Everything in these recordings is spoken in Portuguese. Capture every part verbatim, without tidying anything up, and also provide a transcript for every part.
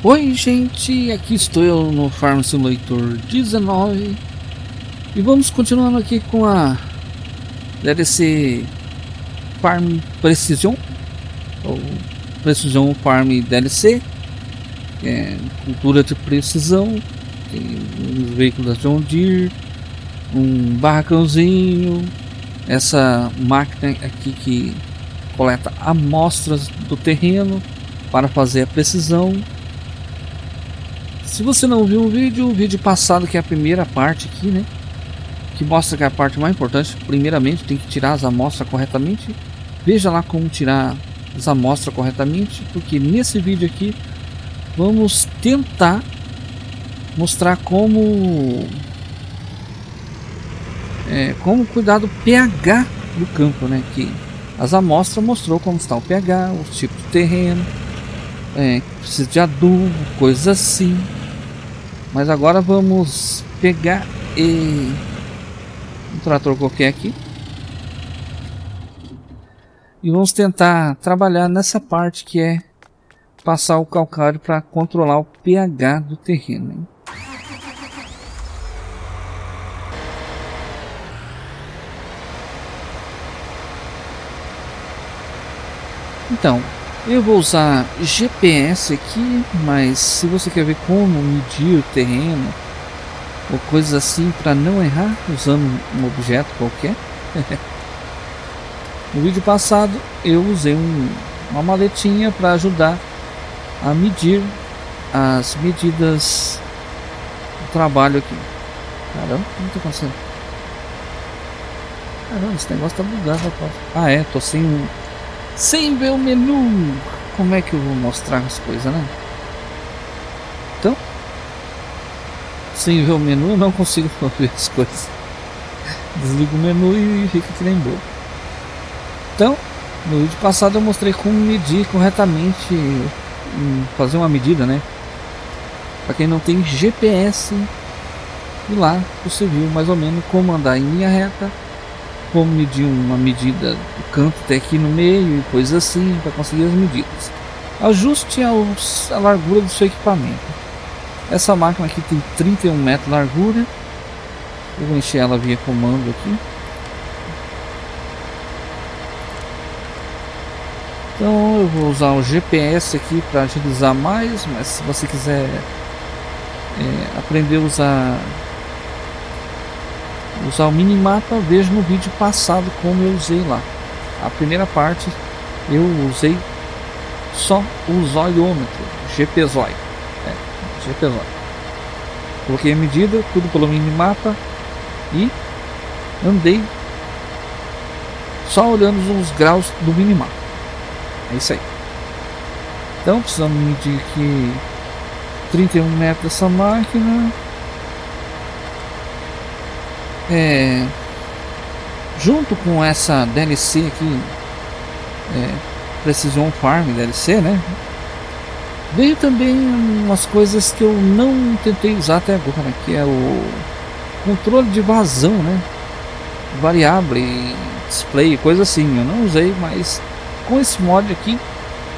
Oi gente, aqui estou eu no Farming Simulator dezenove e vamos continuando aqui com a D L C Farm Precision ou Precision Farming D L C, é, cultura de precisão, os veículos da John Deere, um barracãozinho, essa máquina aqui que coleta amostras do terreno para fazer a precisão. Se você não viu o vídeo, o vídeo passado, que é a primeira parte aqui, né, que mostra que é a parte mais importante. Primeiramente tem que tirar as amostras corretamente. Veja lá como tirar as amostras corretamente, porque nesse vídeo aqui vamos tentar mostrar como é, como cuidar do pH do campo, né, que as amostras mostrou como está o pH, o tipo de terreno, é, precisa de adubo, coisas assim. Mas agora vamos pegar e... um trator qualquer aqui e vamos tentar trabalhar nessa parte que é passar o calcário para controlar o pH do terreno, hein? Então, eu vou usar G P S aqui, mas se você quer ver como medir o terreno ou coisas assim para não errar usando um objeto qualquer. No vídeo passado eu usei um, uma maletinha para ajudar a medir as medidas do trabalho aqui. Caramba, não tô conseguindo. Caramba, esse negócio tá bugado, rapaz. Ah é, tô sem um... sem ver o menu. Como é que eu vou mostrar as coisas, né? Então, sem ver o menu eu não consigo ver as coisas. Desligo o menu e fica que nem bobo. Então, no vídeo passado eu mostrei como medir corretamente, fazer uma medida, né, para quem não tem G P S. E lá você viu mais ou menos como andar em linha reta, como medir uma medida do canto até aqui no meio e coisas assim para conseguir as medidas. Ajuste aos, a largura do seu equipamento. Essa máquina aqui tem trinta e um metros de largura. Eu vou encher ela via comando aqui. Então eu vou usar o G P S aqui para agilizar mais, mas se você quiser é, aprender a usar usar o minimapa, veja no vídeo passado como eu usei lá. A primeira parte eu usei só o zoiômetro, G P zoi, é, G P zoi. Coloquei a medida, tudo pelo minimapa e andei só olhando os graus do minimapa. É isso aí. Então precisamos medir aqui trinta e um metros dessa máquina. É, junto com essa D L C aqui, é, Precision Farm D L C, né, veio também umas coisas que eu não tentei usar até agora, que é o controle de vazão, né, variável, display, coisa assim. Eu não usei, mas com esse mod aqui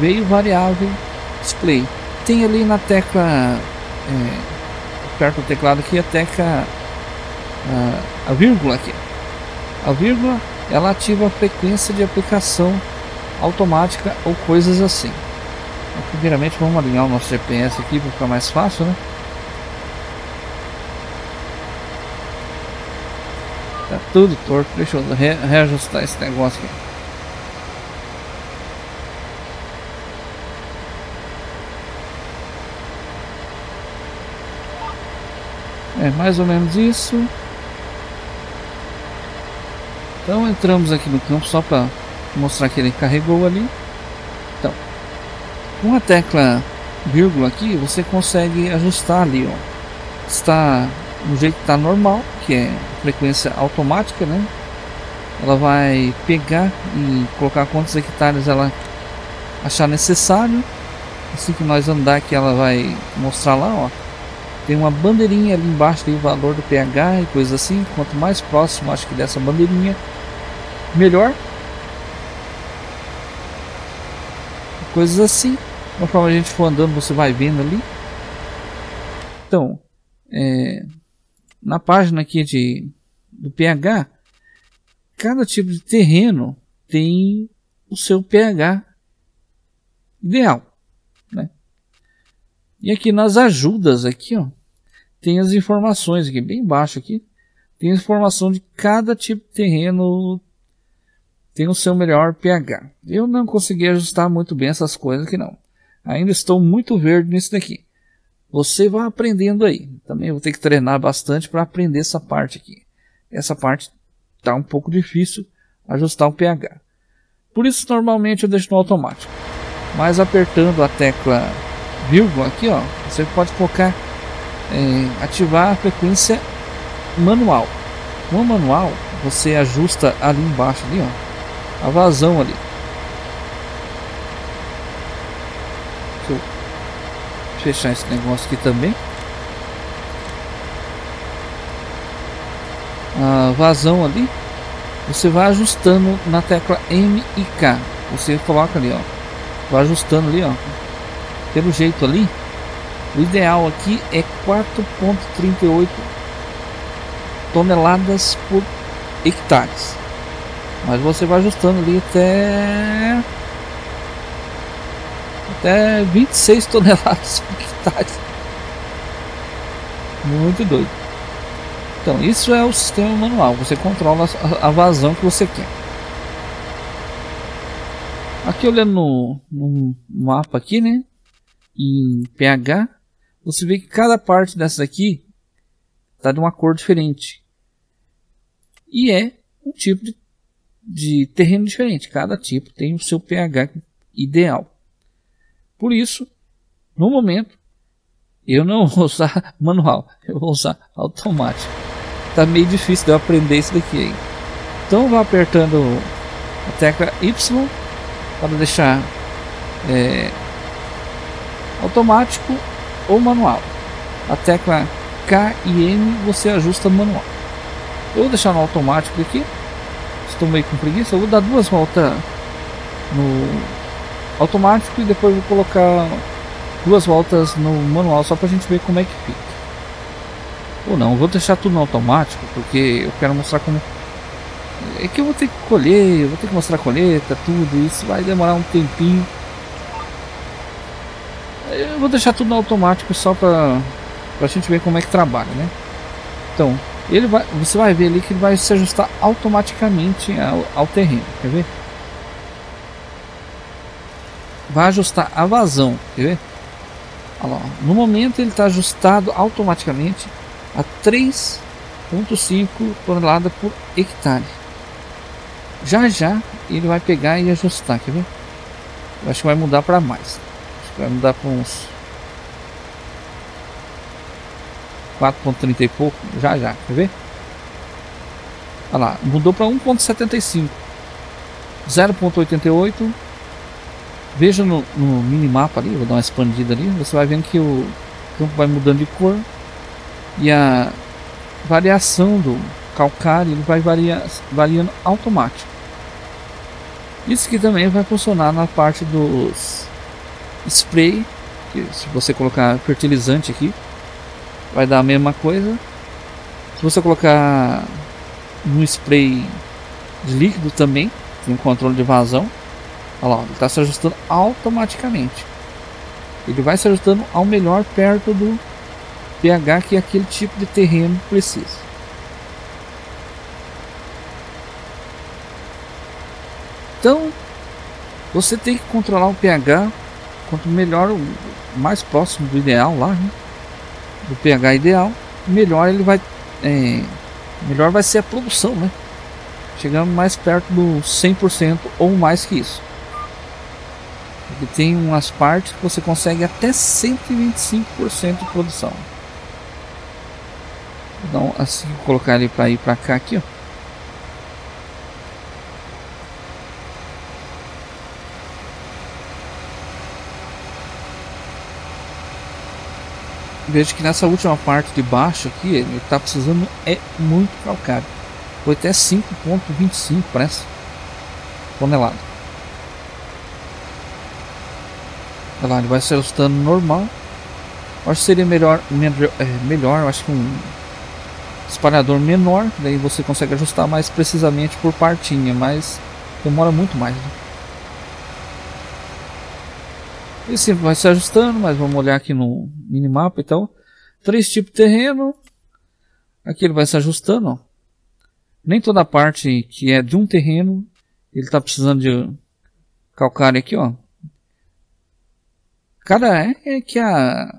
veio variável display. Tem ali na tecla, é, perto do teclado aqui, a tecla A, a vírgula aqui. A vírgula, ela ativa a frequência de aplicação automática ou coisas assim. Então, primeiramente vamos alinhar o nosso G P S aqui para ficar mais fácil, né? Tá tudo torto, deixa eu re reajustar esse negócio aqui. É mais ou menos isso. Então entramos aqui no campo só para mostrar que ele carregou ali. Então, com a tecla vírgula aqui você consegue ajustar ali, ó. Está no jeito que está normal, que é frequência automática, né? Ela vai pegar e colocar quantos hectares ela achar necessário. Assim que nós andar aqui ela vai mostrar lá, ó. Tem uma bandeirinha ali embaixo, tem o valor do pH e coisas assim. Quanto mais próximo, acho que dessa bandeirinha, melhor. Coisas assim. Conforme a gente for andando, você vai vendo ali. Então, é, na página aqui de, do pH, cada tipo de terreno tem o seu pH ideal, né? E aqui nas ajudas aqui, ó, tem as informações aqui, bem embaixo aqui, tem a informação de cada tipo de terreno tem o seu melhor pH. Eu não consegui ajustar muito bem essas coisas aqui não. Ainda estou muito verde nisso daqui. Você vai aprendendo aí. Também vou ter que treinar bastante para aprender essa parte aqui. Essa parte tá um pouco difícil ajustar o pH. Por isso normalmente eu deixo no automático. Mas apertando a tecla vírgula aqui, ó, você pode focar em ativar a frequência manual. Com o manual você ajusta ali embaixo ali, ó, a vazão ali. Deixa eu fechar esse negócio aqui também. A vazão ali você vai ajustando na tecla M e K. Você coloca ali, ó, vai ajustando ali, ó, pelo jeito ali. O ideal aqui é quatro vírgula trinta e oito toneladas por hectares. Mas você vai ajustando ali até até vinte e seis toneladas por hectare. Muito doido. Então isso é o sistema manual. Você controla a vazão que você quer. Aqui olhando no, no mapa aqui, né, em pH, você vê que cada parte dessa daqui está de uma cor diferente. E é um tipo de de terreno diferente, cada tipo tem o seu pH ideal. Por isso, no momento, eu não vou usar manual, eu vou usar automático. Tá meio difícil de eu aprender isso daqui aí. Então vou apertando a tecla Y para deixar é, automático ou manual. A tecla K e M você ajusta manual. Eu vou deixar no automático aqui. Estou meio com preguiça, eu vou dar duas voltas no automático e depois vou colocar duas voltas no manual só para a gente ver como é que fica. Ou não, vou deixar tudo no automático porque eu quero mostrar como é que eu vou ter que colher, eu vou ter que mostrar a colheita, tudo isso vai demorar um tempinho. Eu vou deixar tudo no automático só para a gente ver como é que trabalha, né? Então ele vai, você vai ver ali que ele vai se ajustar automaticamente ao, ao terreno, quer ver? Vai ajustar a vazão, quer ver? Olha lá, no momento ele está ajustado automaticamente a três vírgula cinco toneladas por hectare. Já já ele vai pegar e ajustar, quer ver? Eu acho que vai mudar para mais. Acho que vai mudar para uns quatro vírgula trinta e pouco, já já, quer ver? Olha lá, mudou para um vírgula setenta e cinco, zero vírgula oitenta e oito. Veja no, no minimapa ali, vou dar uma expandida ali, você vai vendo que o campo vai mudando de cor e a variação do calcário ele vai varia, variando automático. Isso aqui também vai funcionar na parte dos spray, que se você colocar fertilizante aqui vai dar a mesma coisa. Se você colocar no spray de líquido também, tem um controle de vazão. Olha lá, ele está se ajustando automaticamente. Ele vai se ajustando ao melhor perto do pH que aquele tipo de terreno precisa. Então, você tem que controlar o pH. Quanto melhor, mais próximo do ideal lá, né? Do pH ideal, melhor ele vai é, melhor vai ser a produção, né? Chegando mais perto do cem por cento ou mais que isso. Porque tem umas partes que você consegue até cento e vinte e cinco por cento de produção. Então assim, vou colocar ele para ir para cá aqui, ó. Veja que nessa última parte de baixo aqui ele está precisando é muito calcário. Foi até cinco vírgula vinte e cinco para essa tonelada. Olha lá, ele vai ser os danos normal. Acho que seria melhor, é, melhor, eu acho que um espalhador menor, daí você consegue ajustar mais precisamente por partinha, mas demora muito mais, né? E sempre vai se ajustando, mas vamos olhar aqui no minimapa, então. Três tipos de terreno. Aqui ele vai se ajustando, ó. Nem toda a parte que é de um terreno, ele tá precisando de calcário aqui, ó. Cada é que a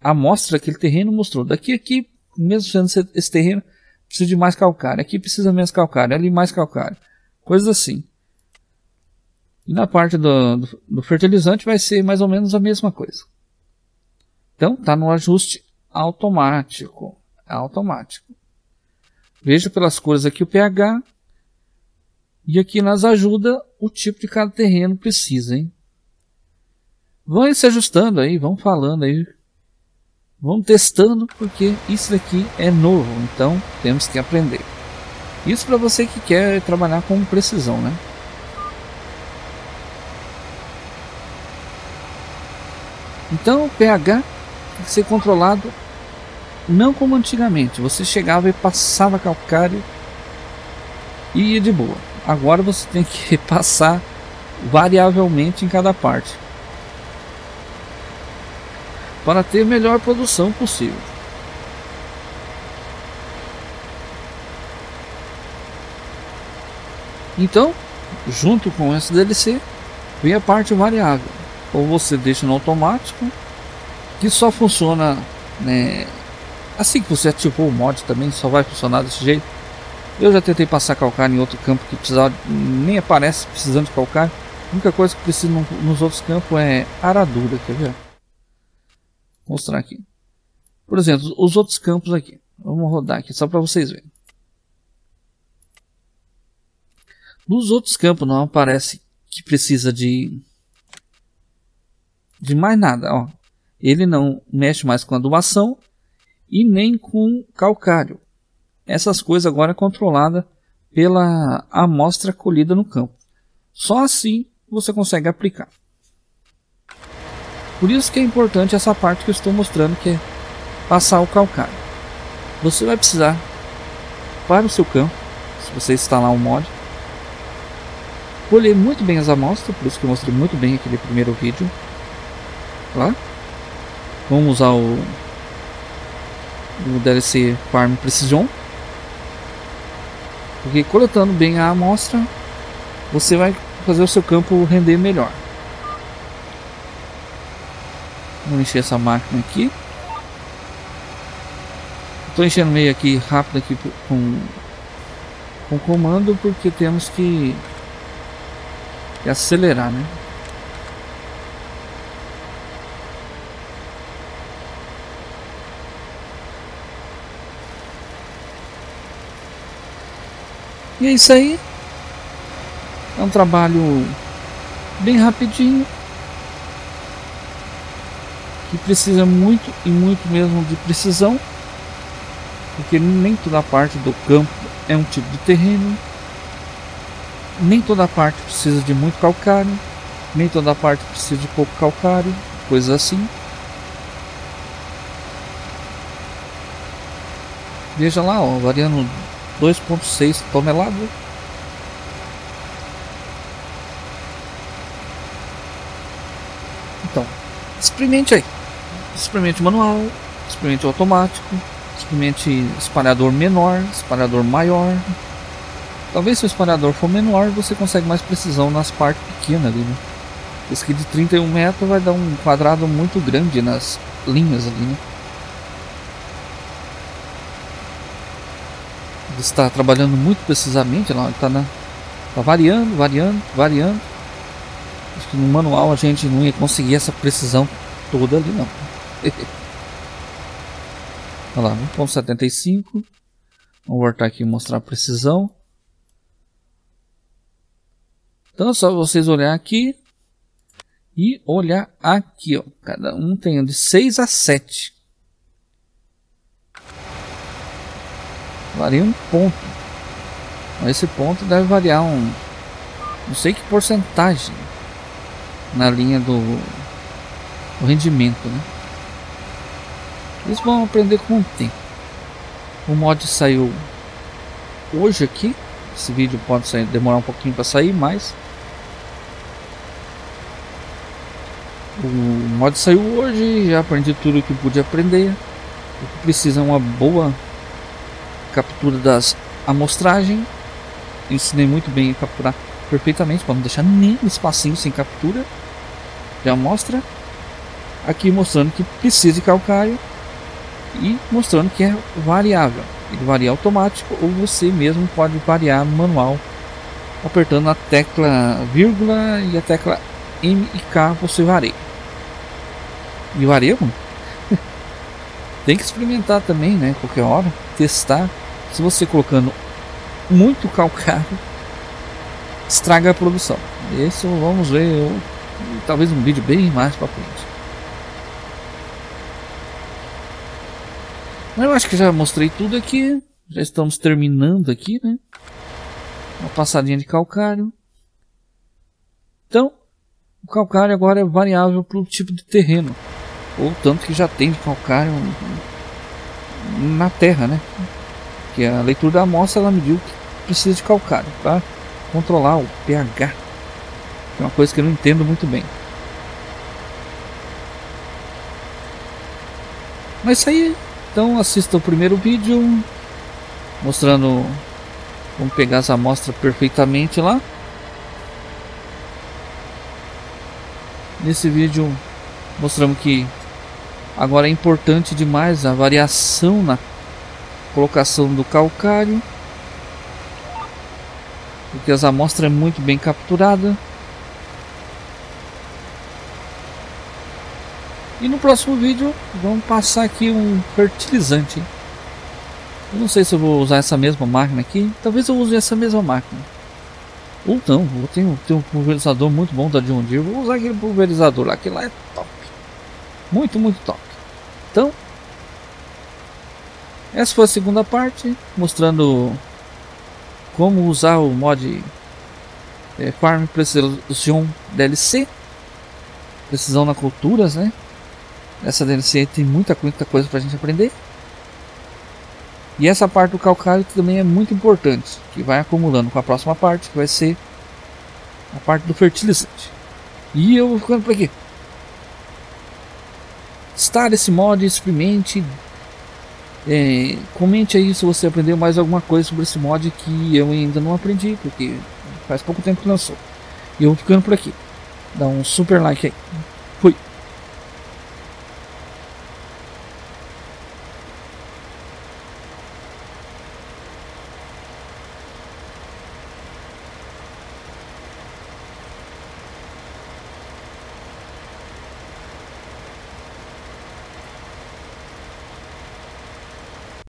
amostra aquele terreno mostrou. Daqui a aqui, mesmo sendo esse terreno, precisa de mais calcário. Aqui precisa menos calcário, ali mais calcário. Coisas assim. E na parte do, do, do fertilizante vai ser mais ou menos a mesma coisa. Então tá no ajuste automático. Automático. Veja pelas cores aqui o pH. E aqui nas ajuda o tipo de cada terreno precisa, hein? Vão se ajustando aí, vão falando aí. Vão testando, porque isso daqui é novo. Então temos que aprender. Isso para você que quer trabalhar com precisão, né? Então o pH tem que ser controlado, não como antigamente. Você chegava e passava calcário e ia de boa. Agora você tem que passar variavelmente em cada parte para ter a melhor produção possível. Então, junto com essa D L C, vem a parte variável. Ou você deixa no automático, que só funciona, né, assim que você ativou o mod também, só vai funcionar desse jeito. Eu já tentei passar calcário em outro campo que precisava, nem aparece precisando de calcário. A única coisa que precisa nos outros campos é aradura, quer ver? Vou mostrar aqui. Por exemplo, os outros campos aqui. Vamos rodar aqui só para vocês verem. Nos outros campos não aparece que precisa de... de mais nada, ó. Ele não mexe mais com adubação e nem com calcário. Essas coisas agora é controlada pela amostra colhida no campo. Só assim você consegue aplicar. Por isso que é importante essa parte que eu estou mostrando, que é passar o calcário. Você vai precisar para o seu campo, se você instalar um mod, colher muito bem as amostras, por isso que eu mostrei muito bem aquele primeiro vídeo. Lá. Vamos usar o, o D L C Farming Precision, porque coletando bem a amostra você vai fazer o seu campo render melhor. Vou encher essa máquina aqui. Estou enchendo meio aqui rápido aqui com com comando, porque temos que, que acelerar, né? E é isso aí. É um trabalho bem rapidinho, que precisa muito e muito mesmo de precisão, porque nem toda parte do campo é um tipo de terreno, nem toda parte precisa de muito calcário, nem toda parte precisa de pouco calcário, coisas assim. Veja lá, ó, variando dois vírgula seis toneladas. Então, experimente aí. Experimente manual, experimente automático, experimente espalhador menor, espalhador maior. Talvez se o espalhador for menor, você consegue mais precisão nas partes pequenas ali, né? Esse aqui de trinta e um metros vai dar um quadrado muito grande nas linhas ali, né? Está trabalhando muito precisamente lá, está na, tá variando, variando, variando. Acho que no manual a gente não ia conseguir essa precisão toda ali, não. Olha lá, um ponto setenta e cinco. Vamos voltar aqui e mostrar a precisão. Então é só vocês olhar aqui e olhar aqui, ó. Cada um tem de seis a sete. Varia um ponto, mas esse ponto deve variar um, não sei que porcentagem na linha do, o rendimento, né? Eles vão aprender com o tempo. O mod saiu hoje aqui. Esse vídeo pode sair, demorar um pouquinho para sair, mas o mod saiu hoje. Já aprendi tudo o que pude aprender. O que precisa é uma boa captura das amostragens. Ensinei muito bem a capturar perfeitamente, para não deixar nem espacinho sem captura de amostra. Aqui mostrando que precisa de calcário e mostrando que é variável. Ele varia automático ou você mesmo pode variar manual, apertando a tecla vírgula e a tecla M e K você varia. E varia como? Tem que experimentar também, né? Qualquer hora, testar. Se você colocando muito calcário, estraga a produção. Isso vamos ver, eu, talvez um vídeo bem mais para frente. Eu acho que já mostrei tudo aqui. Já estamos terminando aqui, né? Uma passadinha de calcário. Então, o calcário agora é variável para o tipo de terreno. Ou tanto que já tem de calcário na terra, né? Que a leitura da amostra, ela mediu que precisa de calcário para controlar o pH. É uma coisa que eu não entendo muito bem. Mas isso aí... Então assista o primeiro vídeo mostrando como pegar essa amostra perfeitamente lá. Nesse vídeo mostramos que agora é importante demais a variação na colocação do calcário, porque as amostras é muito bem capturada. E no próximo vídeo vamos passar aqui um fertilizante. Eu não sei se eu vou usar essa mesma máquina aqui. Talvez eu use essa mesma máquina. Ou não, eu tenho, tenho um pulverizador muito bom da John Deere. Vou usar aquele pulverizador lá, que lá é top. Muito, muito top. Então, essa foi a segunda parte, mostrando como usar o mod é, Farming Precision D L C. Precisão na culturas, né? Essa D L C tem muita, muita coisa pra gente aprender. E essa parte do calcário também é muito importante, que vai acumulando com a próxima parte, que vai ser a parte do fertilizante. E eu vou ficando por aqui. Instale esse mod, experimente, é, comente aí se você aprendeu mais alguma coisa sobre esse mod que eu ainda não aprendi, porque faz pouco tempo que lançou. E eu vou ficando por aqui. Dá um super like aí.